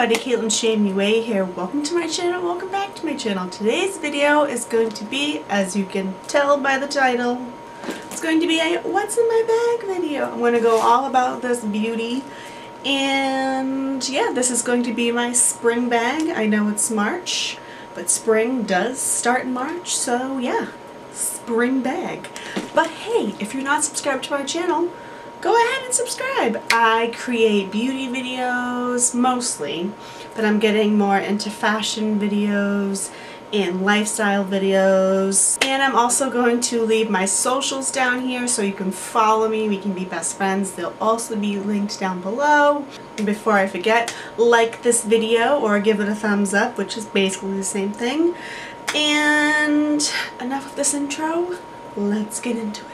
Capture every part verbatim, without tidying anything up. everybody, Caitlyn Shea M U A here. Welcome to my channel, welcome back to my channel. Today's video is going to be, as you can tell by the title, it's going to be a what's in my bag video. I'm going to go all about this beauty, and yeah, this is going to be my spring bag. I know it's March, but spring does start in March, so yeah, spring bag. But hey, if you're not subscribed to my channel, go ahead and subscribe. I create beauty videos mostly, but I'm getting more into fashion videos and lifestyle videos. And I'm also going to leave my socials down here so you can follow me. We can be best friends. They'll also be linked down below. And before I forget, like this video or give it a thumbs up, which is basically the same thing. And enough of this intro. Let's get into it.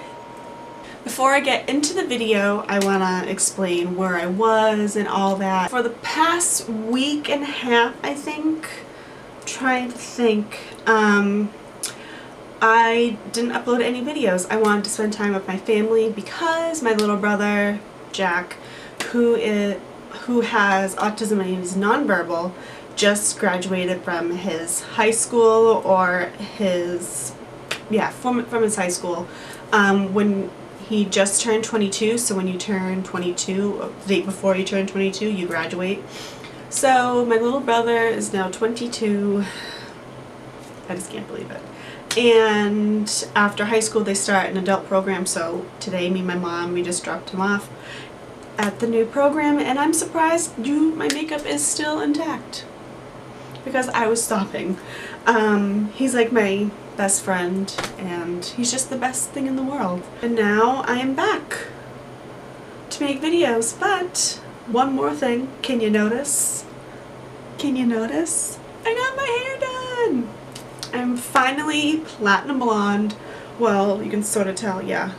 Before I get into the video, I want to explain where I was and all that. For the past week and a half, I think, I'm trying to think, um, I didn't upload any videos. I wanted to spend time with my family because my little brother, Jack, who is, who has autism and he's nonverbal, just graduated from his high school or his, yeah, from, from his high school. Um, when he just turned twenty-two, so when you turn twenty-two, the day before you turn twenty-two, you graduate. So my little brother is now twenty-two. I just can't believe it. And after high school, they start an adult program. So today, me and my mom, we just dropped him off at the new program. And I'm surprised you, my makeup is still intact because I was sobbing. Um, he's like my best friend, and he's just the best thing in the world. And now I am back to make videos, but one more thing. Can you notice? Can you notice? I got my hair done! I'm finally platinum blonde. Well, you can sort of tell, yeah.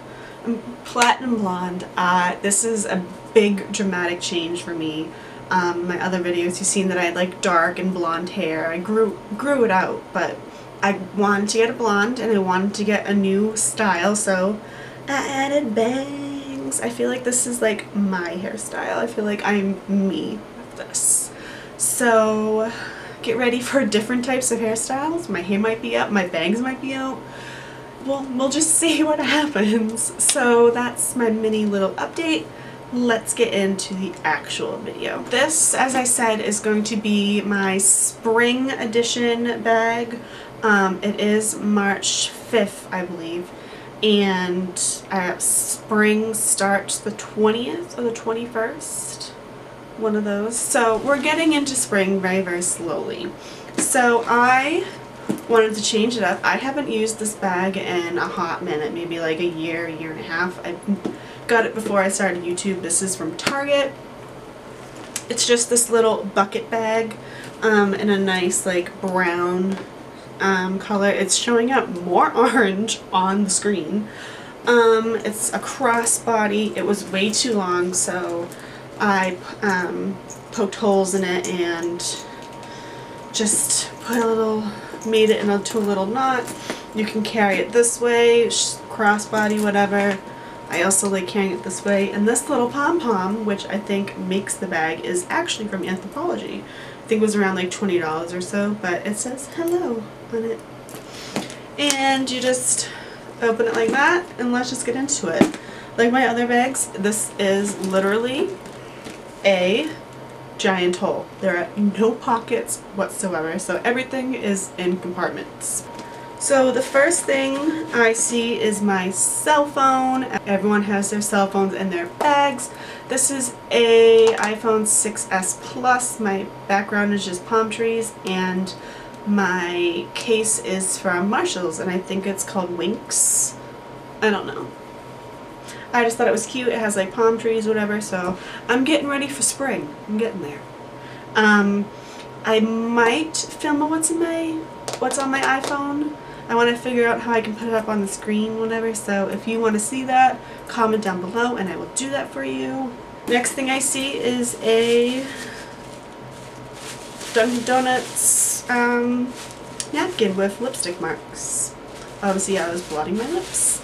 I'm platinum blonde. Uh, this is a big dramatic change for me. Um, my other videos, you've seen that I had like dark and blonde hair. I grew, grew it out, but I wanted to get a blonde and I wanted to get a new style, so I added bangs. I feel like this is like my hairstyle. I feel like I'm me with this. So get ready for different types of hairstyles. My hair might be up, my bangs might be out. Well, we'll just see what happens. So that's my mini little update. Let's get into the actual video. This, as I said, is going to be my spring edition bag. Um, it is March fifth, I believe, and uh, spring starts the twentieth or the twenty-first, one of those. So we're getting into spring very, very slowly. So I wanted to change it up. I haven't used this bag in a hot minute, maybe like a year, year and a half. I got it before I started YouTube. This is from Target. It's just this little bucket bag um, in a nice like brown Um, color. It's showing up more orange on the screen. Um, it's a crossbody. It was way too long, so I um, poked holes in it and just put a little, made it into a little knot. You can carry it this way, crossbody, whatever. I also like carrying it this way. And this little pom-pom, which I think makes the bag, is actually from Anthropologie. I think it was around like twenty dollars or so, but it says hello on it. And you just open it like that, and let's just get into it. Like my other bags, this is literally a giant hole. There are no pockets whatsoever, so everything is in compartments. So the first thing I see is my cell phone. Everyone has their cell phones in their bags. This is a iPhone six S Plus. My background is just palm trees, and my case is from Marshalls, and I think it's called Winx. I don't know. I just thought it was cute. It has like palm trees, whatever, so I'm getting ready for spring. I'm getting there. Um, I might film a what's in my, what's on my iPhone. I want to figure out how I can put it up on the screen, whatever, so if you want to see that, comment down below and I will do that for you. Next thing I see is a Dunkin' Donuts um, napkin with lipstick marks. Obviously I was blotting my lips,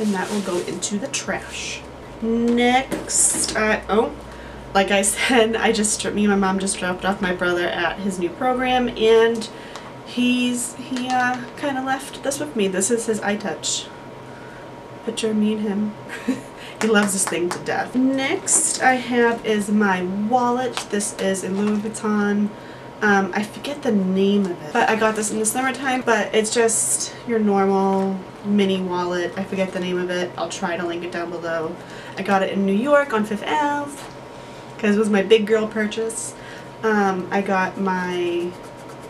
and that will go into the trash. Next, I, oh, like I said, I just, me and my mom just dropped off my brother at his new program, and he's, he uh, kind of left this with me. This is his eye touch. Picture me and him. He loves this thing to death. Next I have is my wallet. This is in Louis Vuitton. Um, I forget the name of it, but I got this in the summertime, but it's just your normal mini wallet. I forget the name of it. I'll try to link it down below. I got it in New York on Fifth Avenue because it was my big girl purchase. Um, I got my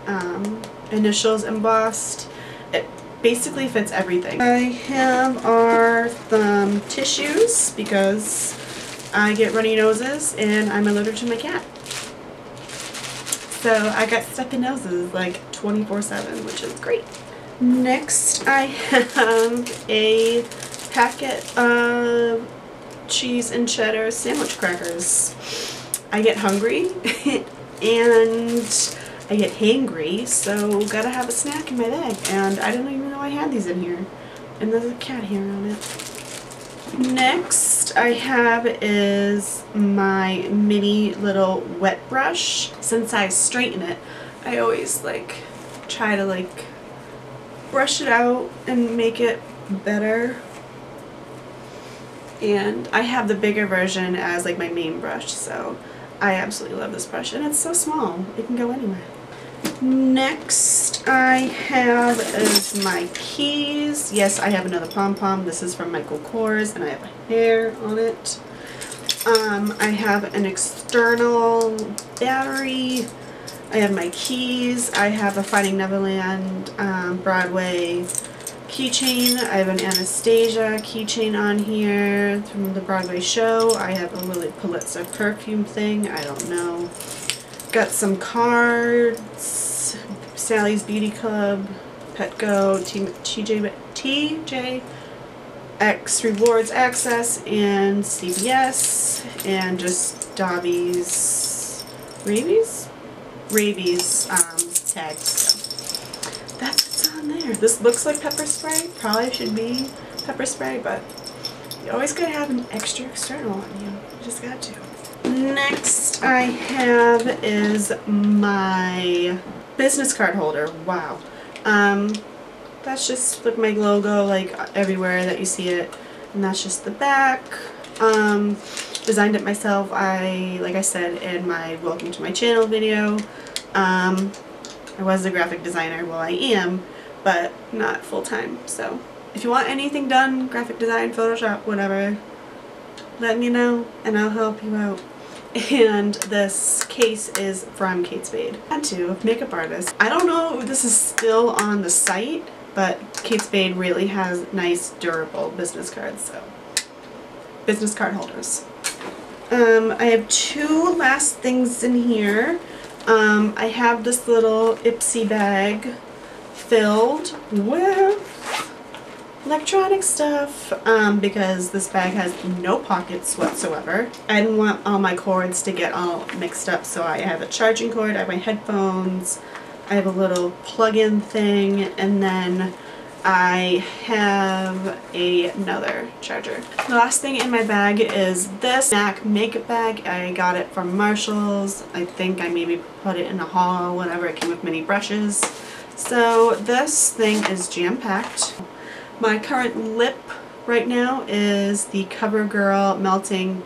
um, initials embossed. It basically fits everything. I have are some tissues because I get runny noses and I'm allergic to my cat. So I got stuffy noses like twenty-four seven, which is great. Next I have a packet of cheese and cheddar sandwich crackers. I get hungry and I get hangry, so gotta have a snack in my bag, and I didn't even know I had these in here. And there's a cat hair on it. Next I have is my mini little wet brush. Since I straighten it, I always like try to like brush it out and make it better. And I have the bigger version as like my main brush, so I absolutely love this brush, and it's so small, it can go anywhere. Next I have is my keys. Yes, I have another pom-pom. This is from Michael Kors, and I have a hair on it. Um, I have an external battery. I have my keys. I have a Finding Neverland um, Broadway keychain. I have an Anastasia keychain on here from the Broadway show. I have a Lily Pulitzer perfume thing. I don't know. Got some cards, Sally's Beauty Club, Petco, T J X Rewards Access, and C V S, and just Dobby's Rabies? Rabies um, tags. So that's what's on there. This looks like pepper spray. Probably should be pepper spray, but you always gotta have an extra external on you. You just got to. Next I have is my business card holder. Wow. Um, that's just like my logo, like everywhere that you see it. And that's just the back. Um, designed it myself. I, like I said in my welcome to my channel video, um, I was a graphic designer. Well, I am, but not full-time. So if you want anything done, graphic design, Photoshop, whatever, let me know and I'll help you out. And this case is from Kate Spade. I had to, makeup artist. I don't know if this is still on the site, but Kate Spade really has nice, durable business cards, so business card holders. Um, I have two last things in here. Um, I have this little Ipsy bag filled with electronic stuff um, because this bag has no pockets whatsoever. I didn't want all my cords to get all mixed up, so I have a charging cord, I have my headphones, I have a little plug-in thing, and then I have a, another charger. The last thing in my bag is this MAC makeup bag. I got it from Marshalls. I think I maybe put it in a haul whenever it came with mini brushes. So this thing is jam-packed. My current lip right now is the CoverGirl Melting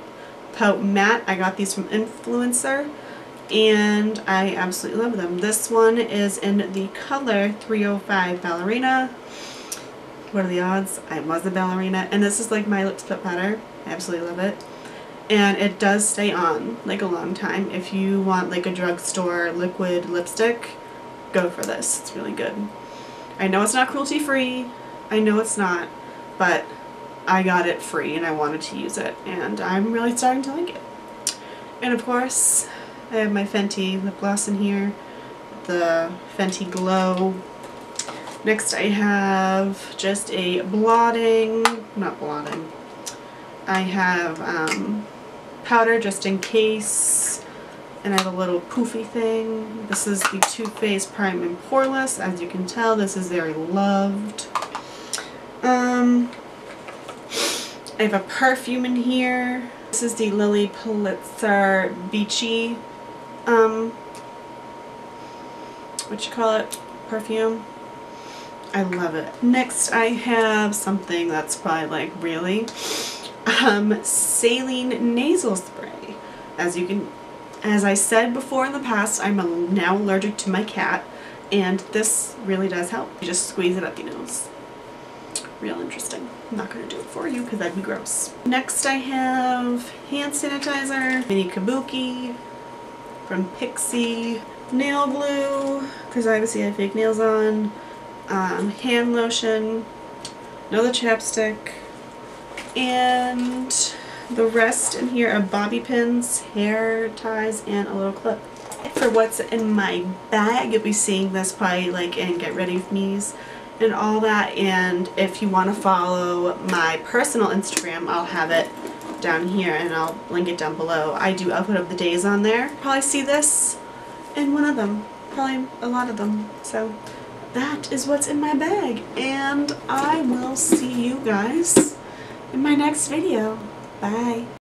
Pout Matte. I got these from Influencer, and I absolutely love them. This one is in the color three oh five Ballerina. What are the odds? I was a ballerina. And this is like my lip spit powder. I absolutely love it. And it does stay on like a long time. If you want like a drugstore liquid lipstick, go for this. It's really good. I know it's not cruelty free. I know it's not, but I got it free and I wanted to use it, and I'm really starting to like it. And of course, I have my Fenty lip gloss in here, the Fenty Glow. Next I have just a blotting, not blotting, I have um, powder just in case, and I have a little poofy thing. This is the Too Faced Prime and Poreless. As you can tell, this is very loved. Um, I have a perfume in here. This is the Lily Pulitzer Beachy, um, what you call it, perfume. I love it. Next I have something that's probably like, really? Um, saline nasal spray. As you can, as I said before in the past, I'm now allergic to my cat, and this really does help. You just squeeze it up your nose. Real interesting. I'm not going to do it for you because that'd be gross. Next I have hand sanitizer, mini kabuki from Pixi, nail glue because obviously I have fake nails on, um, hand lotion, another chapstick, and the rest in here are bobby pins, hair ties, and a little clip. For what's in my bag, you'll be seeing this probably like in Get Ready With Me's and all that, and if you want to follow my personal Instagram, I'll have it down here and I'll link it down below. I do upload up the days on there. Probably see this in one of them, probably a lot of them. So that is what's in my bag, and I will see you guys in my next video. Bye.